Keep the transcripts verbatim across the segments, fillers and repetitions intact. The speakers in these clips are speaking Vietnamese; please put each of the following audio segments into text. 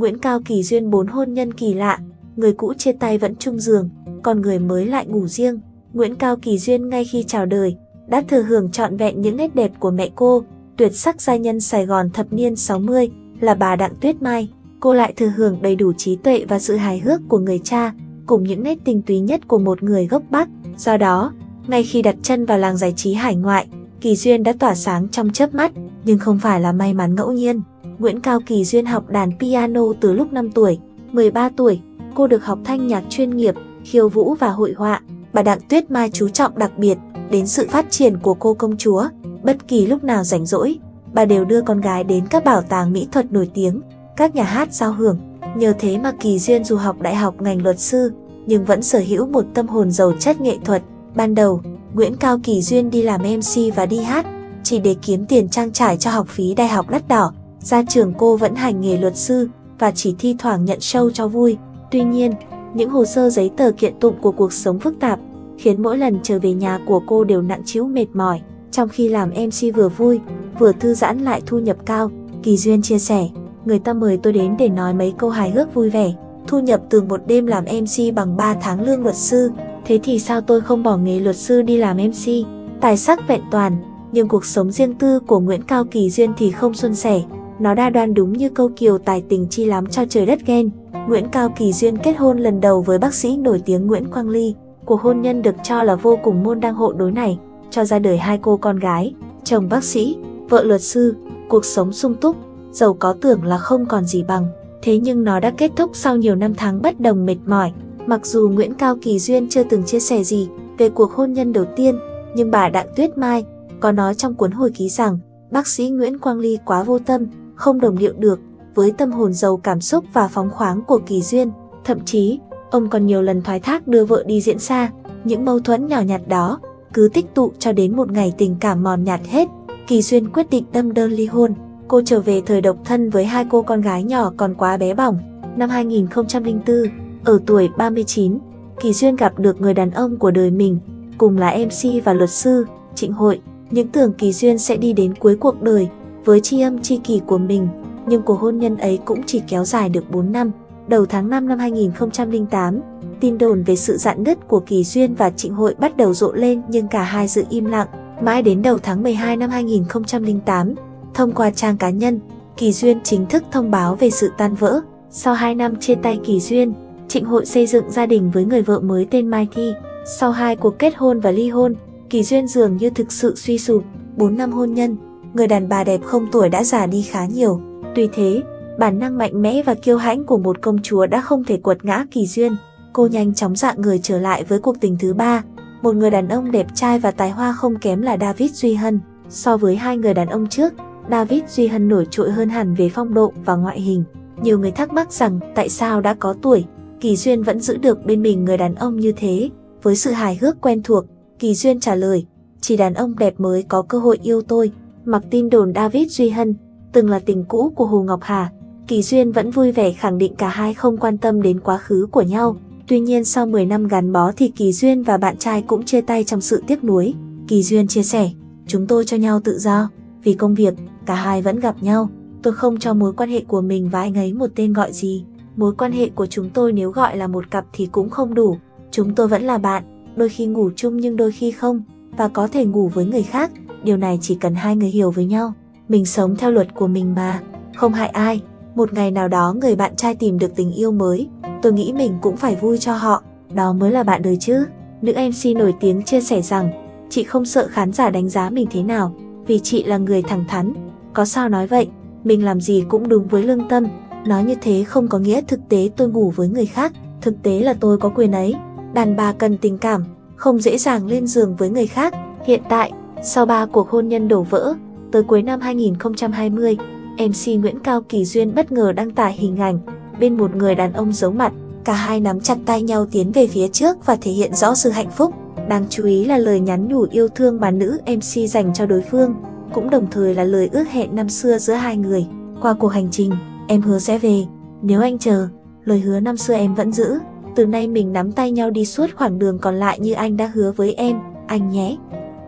Nguyễn Cao Kỳ Duyên bốn hôn nhân kỳ lạ, người cũ chia tay vẫn chung giường, còn người mới lại ngủ riêng. Nguyễn Cao Kỳ Duyên ngay khi chào đời đã thừa hưởng trọn vẹn những nét đẹp của mẹ cô, tuyệt sắc giai nhân Sài Gòn thập niên sáu mươi là bà Đặng Tuyết Mai. Cô lại thừa hưởng đầy đủ trí tuệ và sự hài hước của người cha, cùng những nét tinh túy nhất của một người gốc Bắc. Do đó, ngay khi đặt chân vào làng giải trí hải ngoại, Kỳ Duyên đã tỏa sáng trong chớp mắt, nhưng không phải là may mắn ngẫu nhiên. Nguyễn Cao Kỳ Duyên học đàn piano từ lúc năm tuổi, mười ba tuổi, cô được học thanh nhạc chuyên nghiệp, khiêu vũ và hội họa. Bà Đặng Tuyết Mai chú trọng đặc biệt đến sự phát triển của cô công chúa. Bất kỳ lúc nào rảnh rỗi, bà đều đưa con gái đến các bảo tàng mỹ thuật nổi tiếng, các nhà hát giao hưởng. Nhờ thế mà Kỳ Duyên dù học đại học ngành luật sư, nhưng vẫn sở hữu một tâm hồn giàu chất nghệ thuật. Ban đầu, Nguyễn Cao Kỳ Duyên đi làm em xê và đi hát, chỉ để kiếm tiền trang trải cho học phí đại học đắt đỏ. Ra trường cô vẫn hành nghề luật sư và chỉ thi thoảng nhận show cho vui. Tuy nhiên, những hồ sơ giấy tờ kiện tụng của cuộc sống phức tạp khiến mỗi lần trở về nhà của cô đều nặng trĩu mệt mỏi. Trong khi làm em xê vừa vui, vừa thư giãn lại thu nhập cao, Kỳ Duyên chia sẻ, người ta mời tôi đến để nói mấy câu hài hước vui vẻ. Thu nhập từ một đêm làm em xê bằng ba tháng lương luật sư. Thế thì sao tôi không bỏ nghề luật sư đi làm em xê? Tài sắc vẹn toàn, nhưng cuộc sống riêng tư của Nguyễn Cao Kỳ Duyên thì không suôn sẻ. Nó đa đoan đúng như câu kiều tài tình chi lắm cho trời đất ghen. Nguyễn Cao Kỳ Duyên kết hôn lần đầu với bác sĩ nổi tiếng Nguyễn Quang Ly. Cuộc hôn nhân được cho là vô cùng môn đăng hộ đối này, cho ra đời hai cô con gái, chồng bác sĩ, vợ luật sư. Cuộc sống sung túc, giàu có tưởng là không còn gì bằng. Thế nhưng nó đã kết thúc sau nhiều năm tháng bất đồng mệt mỏi. Mặc dù Nguyễn Cao Kỳ Duyên chưa từng chia sẻ gì về cuộc hôn nhân đầu tiên, nhưng bà Đặng Tuyết Mai có nói trong cuốn hồi ký rằng bác sĩ Nguyễn Quang Ly quá vô tâm, không đồng điệu được với tâm hồn giàu cảm xúc và phóng khoáng của Kỳ Duyên. Thậm chí, ông còn nhiều lần thoái thác đưa vợ đi diễn xa. Những mâu thuẫn nhỏ nhặt đó cứ tích tụ cho đến một ngày tình cảm mòn nhạt hết. Kỳ Duyên quyết định đâm đơn ly hôn. Cô trở về thời độc thân với hai cô con gái nhỏ còn quá bé bỏng. Năm hai nghìn không trăm lẻ bốn, ở tuổi ba mươi chín, Kỳ Duyên gặp được người đàn ông của đời mình, cùng là em xê và luật sư, Trịnh Hội. Những tưởng Kỳ Duyên sẽ đi đến cuối cuộc đời với tri âm tri kỷ của mình, nhưng cuộc hôn nhân ấy cũng chỉ kéo dài được bốn năm. Đầu tháng năm năm hai nghìn không trăm lẻ tám, tin đồn về sự rạn nứt của Kỳ Duyên và Trịnh Hội bắt đầu rộ lên, nhưng cả hai giữ im lặng. Mãi đến đầu tháng mười hai năm hai nghìn không trăm lẻ tám, thông qua trang cá nhân, Kỳ Duyên chính thức thông báo về sự tan vỡ. Sau hai năm chia tay Kỳ Duyên, Trịnh Hội xây dựng gia đình với người vợ mới tên Mai Thi. Sau hai cuộc kết hôn và ly hôn, Kỳ Duyên dường như thực sự suy sụp. Bốn năm hôn nhân, người đàn bà đẹp không tuổi đã già đi khá nhiều. Tuy thế, bản năng mạnh mẽ và kiêu hãnh của một công chúa đã không thể quật ngã Kỳ Duyên. Cô nhanh chóng rạng người trở lại với cuộc tình thứ ba, một người đàn ông đẹp trai và tài hoa không kém là David Duy Hân. So với hai người đàn ông trước, David Duy Hân nổi trội hơn hẳn về phong độ và ngoại hình. Nhiều người thắc mắc rằng tại sao đã có tuổi, Kỳ Duyên vẫn giữ được bên mình người đàn ông như thế. Với sự hài hước quen thuộc, Kỳ Duyên trả lời, chỉ đàn ông đẹp mới có cơ hội yêu tôi. Mặc tin đồn David Duy Hân từng là tình cũ của Hồ Ngọc Hà, Kỳ Duyên vẫn vui vẻ khẳng định cả hai không quan tâm đến quá khứ của nhau. Tuy nhiên sau mười năm gắn bó thì Kỳ Duyên và bạn trai cũng chia tay trong sự tiếc nuối. Kỳ Duyên chia sẻ, chúng tôi cho nhau tự do, vì công việc, cả hai vẫn gặp nhau. Tôi không cho mối quan hệ của mình và anh ấy một tên gọi gì. Mối quan hệ của chúng tôi nếu gọi là một cặp thì cũng không đủ. Chúng tôi vẫn là bạn, đôi khi ngủ chung nhưng đôi khi không, và có thể ngủ với người khác. Điều này chỉ cần hai người hiểu với nhau. Mình sống theo luật của mình mà, không hại ai. Một ngày nào đó người bạn trai tìm được tình yêu mới, tôi nghĩ mình cũng phải vui cho họ. Đó mới là bạn đời chứ. Nữ em xê nổi tiếng chia sẻ rằng, chị không sợ khán giả đánh giá mình thế nào, vì chị là người thẳng thắn. Có sao nói vậy, mình làm gì cũng đúng với lương tâm. Nói như thế không có nghĩa thực tế tôi ngủ với người khác. Thực tế là tôi có quyền ấy. Đàn bà cần tình cảm, không dễ dàng lên giường với người khác. Hiện tại, sau ba cuộc hôn nhân đổ vỡ, tới cuối năm hai nghìn không trăm hai mươi, em xê Nguyễn Cao Kỳ Duyên bất ngờ đăng tải hình ảnh bên một người đàn ông giấu mặt. Cả hai nắm chặt tay nhau tiến về phía trước và thể hiện rõ sự hạnh phúc. Đáng chú ý là lời nhắn nhủ yêu thương mà nữ em xê dành cho đối phương, cũng đồng thời là lời ước hẹn năm xưa giữa hai người. Qua cuộc hành trình, em hứa sẽ về, nếu anh chờ, lời hứa năm xưa em vẫn giữ. Từ nay mình nắm tay nhau đi suốt khoảng đường còn lại như anh đã hứa với em, anh nhé.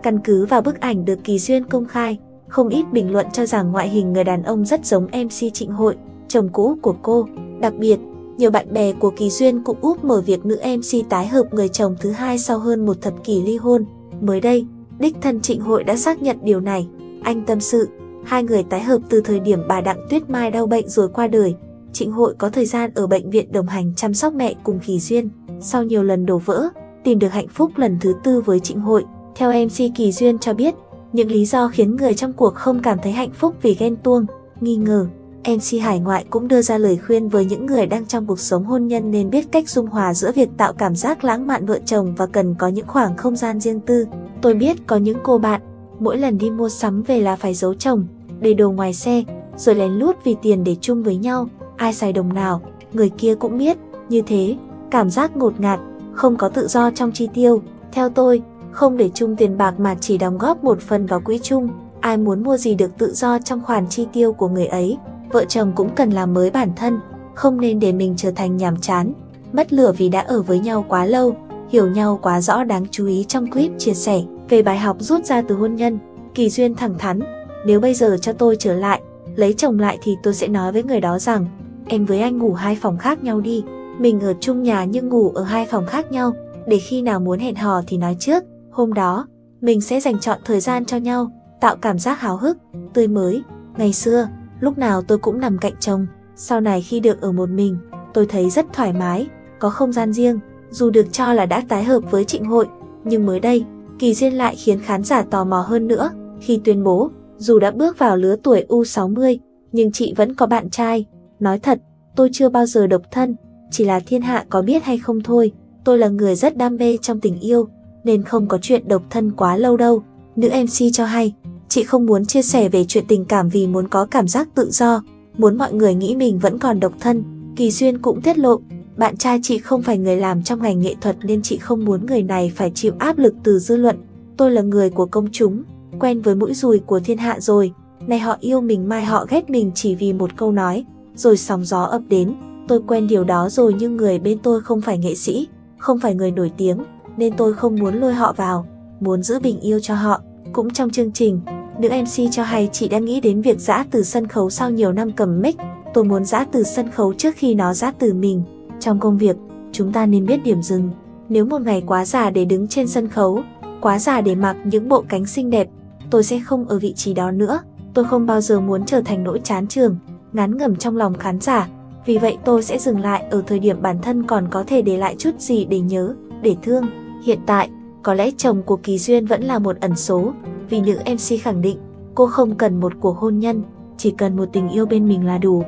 Căn cứ vào bức ảnh được Kỳ Duyên công khai, không ít bình luận cho rằng ngoại hình người đàn ông rất giống em xê Trịnh Hội. chồng cũ của cô. Đặc biệt, nhiều bạn bè của Kỳ Duyên cũng úp mở việc nữ em xê tái hợp người chồng thứ hai sau hơn một thập kỷ ly hôn. Mới đây, đích thân Trịnh Hội đã xác nhận điều này. Anh tâm sự, hai người tái hợp từ thời điểm bà Đặng Tuyết Mai đau bệnh rồi qua đời. Trịnh Hội có thời gian ở bệnh viện đồng hành chăm sóc mẹ cùng Kỳ Duyên. Sau nhiều lần đổ vỡ, tìm được hạnh phúc lần thứ tư với Trịnh Hội. Theo em xê Kỳ Duyên cho biết, những lý do khiến người trong cuộc không cảm thấy hạnh phúc vì ghen tuông, nghi ngờ. em xê Hải Ngoại cũng đưa ra lời khuyên với những người đang trong cuộc sống hôn nhân nên biết cách dung hòa giữa việc tạo cảm giác lãng mạn vợ chồng và cần có những khoảng không gian riêng tư. Tôi biết có những cô bạn, mỗi lần đi mua sắm về là phải giấu chồng, để đồ ngoài xe, rồi lén lút vì tiền để chung với nhau. Ai xài đồng nào, người kia cũng biết. Như thế, cảm giác ngột ngạt, không có tự do trong chi tiêu. Theo tôi, không để chung tiền bạc mà chỉ đóng góp một phần vào quỹ chung. Ai muốn mua gì được tự do trong khoản chi tiêu của người ấy. Vợ chồng cũng cần làm mới bản thân, không nên để mình trở thành nhàm chán, mất lửa vì đã ở với nhau quá lâu, hiểu nhau quá rõ. Đáng chú ý trong clip chia sẻ về bài học rút ra từ hôn nhân, Kỳ Duyên thẳng thắn, nếu bây giờ cho tôi trở lại, lấy chồng lại thì tôi sẽ nói với người đó rằng, em với anh ngủ hai phòng khác nhau đi, mình ở chung nhà nhưng ngủ ở hai phòng khác nhau, để khi nào muốn hẹn hò thì nói trước, hôm đó, mình sẽ dành trọn thời gian cho nhau, tạo cảm giác háo hức, tươi mới. Ngày xưa, lúc nào tôi cũng nằm cạnh chồng, sau này khi được ở một mình, tôi thấy rất thoải mái, có không gian riêng. Dù được cho là đã tái hợp với Trịnh Hội, nhưng mới đây, Kỳ Duyên lại khiến khán giả tò mò hơn nữa, khi tuyên bố, dù đã bước vào lứa tuổi u sáu mươi, nhưng chị vẫn có bạn trai. Nói thật, tôi chưa bao giờ độc thân, chỉ là thiên hạ có biết hay không thôi, tôi là người rất đam mê trong tình yêu, nên không có chuyện độc thân quá lâu đâu. Nữ em xê cho hay, chị không muốn chia sẻ về chuyện tình cảm vì muốn có cảm giác tự do, muốn mọi người nghĩ mình vẫn còn độc thân. Kỳ Duyên cũng tiết lộ, bạn trai chị không phải người làm trong ngành nghệ thuật nên chị không muốn người này phải chịu áp lực từ dư luận. Tôi là người của công chúng, quen với mũi dùi của thiên hạ rồi, nay họ yêu mình mai họ ghét mình chỉ vì một câu nói, rồi sóng gió ập đến. Tôi quen điều đó rồi nhưng người bên tôi không phải nghệ sĩ, không phải người nổi tiếng, nên tôi không muốn lôi họ vào, muốn giữ bình yêu cho họ. Cũng trong chương trình, nữ em xê cho hay chị đã nghĩ đến việc giã từ sân khấu sau nhiều năm cầm mic. Tôi muốn giã từ sân khấu trước khi nó giã từ mình. Trong công việc, chúng ta nên biết điểm dừng. Nếu một ngày quá già để đứng trên sân khấu, quá già để mặc những bộ cánh xinh đẹp, tôi sẽ không ở vị trí đó nữa. Tôi không bao giờ muốn trở thành nỗi chán trường, ngán ngẩm trong lòng khán giả. Vì vậy tôi sẽ dừng lại ở thời điểm bản thân còn có thể để lại chút gì để nhớ, để thương. Hiện tại, có lẽ chồng của Kỳ Duyên vẫn là một ẩn số, vì nữ em xê khẳng định cô không cần một cuộc hôn nhân, chỉ cần một tình yêu bên mình là đủ.